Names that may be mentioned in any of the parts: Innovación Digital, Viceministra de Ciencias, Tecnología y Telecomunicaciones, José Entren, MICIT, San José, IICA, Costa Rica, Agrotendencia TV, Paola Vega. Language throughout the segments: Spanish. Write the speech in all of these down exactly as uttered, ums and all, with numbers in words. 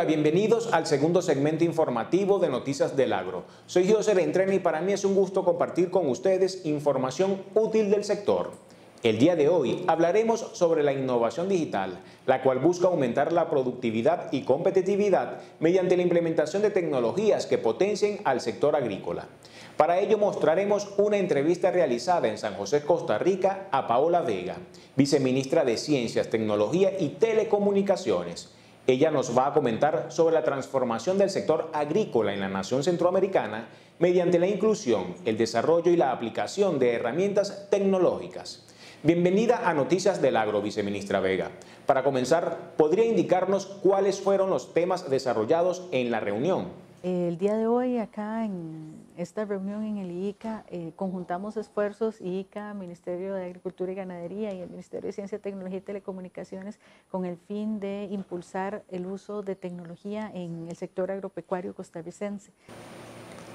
Hola, bienvenidos al segundo segmento informativo de Noticias del Agro. Soy José Entren y para mí es un gusto compartir con ustedes información útil del sector. El día de hoy hablaremos sobre la innovación digital, la cual busca aumentar la productividad y competitividad mediante la implementación de tecnologías que potencien al sector agrícola. Para ello mostraremos una entrevista realizada en San José, Costa Rica, a Paola Vega, viceministra de Ciencias, Tecnología y Telecomunicaciones. Ella nos va a comentar sobre la transformación del sector agrícola en la nación centroamericana mediante la inclusión, el desarrollo y la aplicación de herramientas tecnológicas. Bienvenida a Noticias del Agro, viceministra Vega. Para comenzar, ¿podría indicarnos cuáles fueron los temas desarrollados en la reunión? El día de hoy, acá en esta reunión en el I I C A, eh, conjuntamos esfuerzos I I C A, Ministerio de Agricultura y Ganadería y el Ministerio de Ciencia, Tecnología y Telecomunicaciones con el fin de impulsar el uso de tecnología en el sector agropecuario costarricense.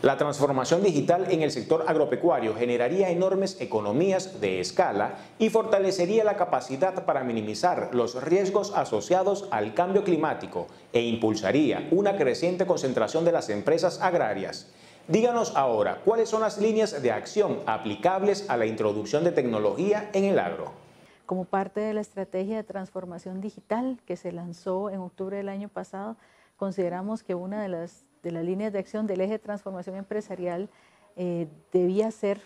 La transformación digital en el sector agropecuario generaría enormes economías de escala y fortalecería la capacidad para minimizar los riesgos asociados al cambio climático e impulsaría una creciente concentración de las empresas agrarias. Díganos ahora, ¿cuáles son las líneas de acción aplicables a la introducción de tecnología en el agro? Como parte de la estrategia de transformación digital que se lanzó en octubre del año pasado, consideramos que una de las, de las líneas de acción del eje de transformación empresarial eh, debía ser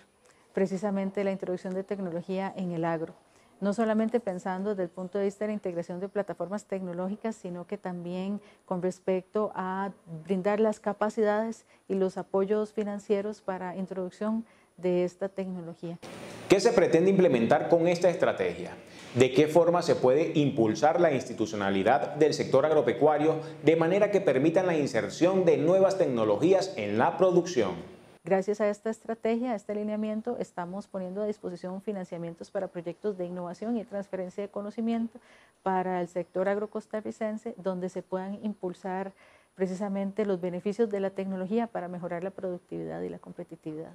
precisamente la introducción de tecnología en el agro. No solamente pensando desde el punto de vista de la integración de plataformas tecnológicas, sino que también con respecto a brindar las capacidades y los apoyos financieros para introducción de esta tecnología. ¿Qué se pretende implementar con esta estrategia? ¿De qué forma se puede impulsar la institucionalidad del sector agropecuario de manera que permita la inserción de nuevas tecnologías en la producción? Gracias a esta estrategia, a este alineamiento, estamos poniendo a disposición financiamientos para proyectos de innovación y transferencia de conocimiento para el sector agrocostarricense, donde se puedan impulsar precisamente los beneficios de la tecnología para mejorar la productividad y la competitividad.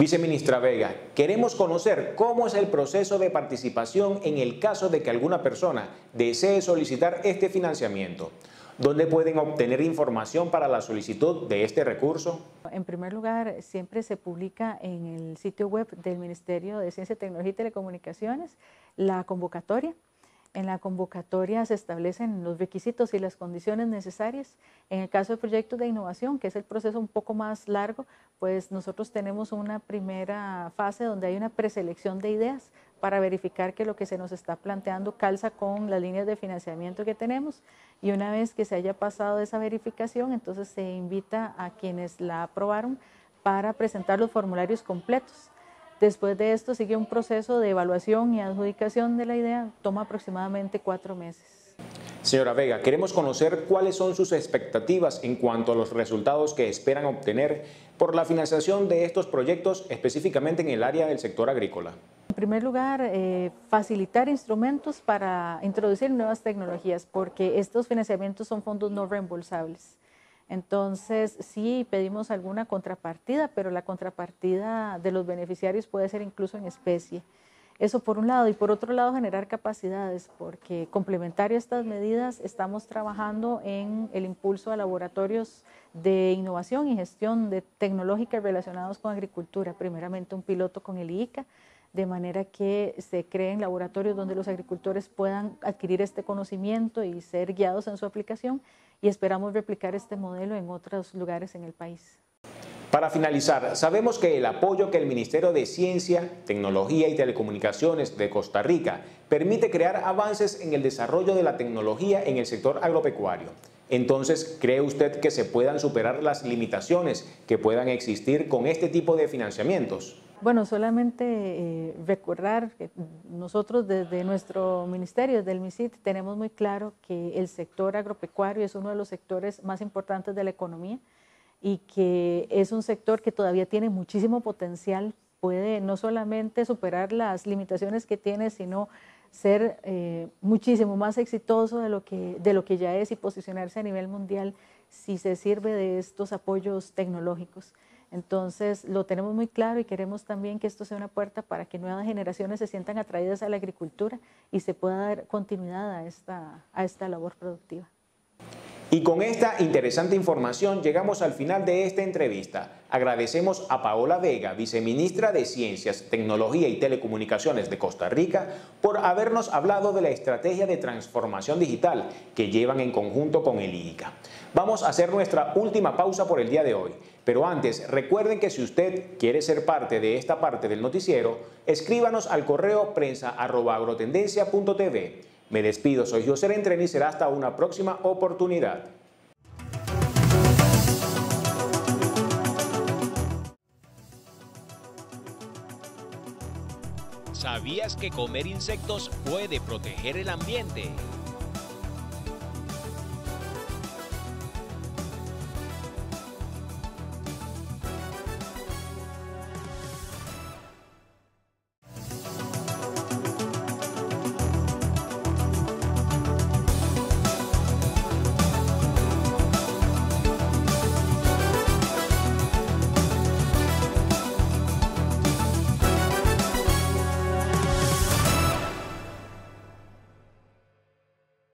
Viceministra Vega, queremos conocer cómo es el proceso de participación en el caso de que alguna persona desee solicitar este financiamiento. ¿Dónde pueden obtener información para la solicitud de este recurso? En primer lugar, siempre se publica en el sitio web del Ministerio de Ciencia, Tecnología y Telecomunicaciones la convocatoria. En la convocatoria se establecen los requisitos y las condiciones necesarias. En el caso de proyectos de innovación, que es el proceso un poco más largo, pues nosotros tenemos una primera fase donde hay una preselección de ideas para verificar que lo que se nos está planteando calza con las líneas de financiamiento que tenemos. Y una vez que se haya pasado esa verificación, entonces se invita a quienes la aprobaron para presentar los formularios completos. Después de esto sigue un proceso de evaluación y adjudicación de la idea, toma aproximadamente cuatro meses. Señora Vega, queremos conocer cuáles son sus expectativas en cuanto a los resultados que esperan obtener por la financiación de estos proyectos, específicamente en el área del sector agrícola. En primer lugar, eh, facilitar instrumentos para introducir nuevas tecnologías, porque estos financiamientos son fondos no reembolsables. Entonces, sí pedimos alguna contrapartida, pero la contrapartida de los beneficiarios puede ser incluso en especie. Eso por un lado. Y por otro lado, generar capacidades, porque complementario a estas medidas estamos trabajando en el impulso a laboratorios de innovación y gestión de tecnológica relacionados con agricultura. Primeramente un piloto con el I I C A, de manera que se creen laboratorios donde los agricultores puedan adquirir este conocimiento y ser guiados en su aplicación, y esperamos replicar este modelo en otros lugares en el país. Para finalizar, sabemos que el apoyo que el Ministerio de Ciencia, Tecnología y Telecomunicaciones de Costa Rica permite crear avances en el desarrollo de la tecnología en el sector agropecuario. Entonces, ¿cree usted que se puedan superar las limitaciones que puedan existir con este tipo de financiamientos? Bueno, solamente eh, recordar que nosotros desde nuestro ministerio, desde el M I C I T, tenemos muy claro que el sector agropecuario es uno de los sectores más importantes de la economía y que es un sector que todavía tiene muchísimo potencial, puede no solamente superar las limitaciones que tiene, sino ser eh, muchísimo más exitoso de lo que, de lo que ya es y posicionarse a nivel mundial si se sirve de estos apoyos tecnológicos. Entonces lo tenemos muy claro y queremos también que esto sea una puerta para que nuevas generaciones se sientan atraídas a la agricultura y se pueda dar continuidad a esta, a esta labor productiva. Y con esta interesante información llegamos al final de esta entrevista. Agradecemos a Paola Vega, viceministra de Ciencias, Tecnología y Telecomunicaciones de Costa Rica, por habernos hablado de la estrategia de transformación digital que llevan en conjunto con el I I C A. Vamos a hacer nuestra última pausa por el día de hoy, pero antes recuerden que si usted quiere ser parte de esta parte del noticiero, escríbanos al correo prensa arroba agrotendencia punto t v. Me despido, soy José Entren y será hasta una próxima oportunidad. ¿Sabías que comer insectos puede proteger el ambiente?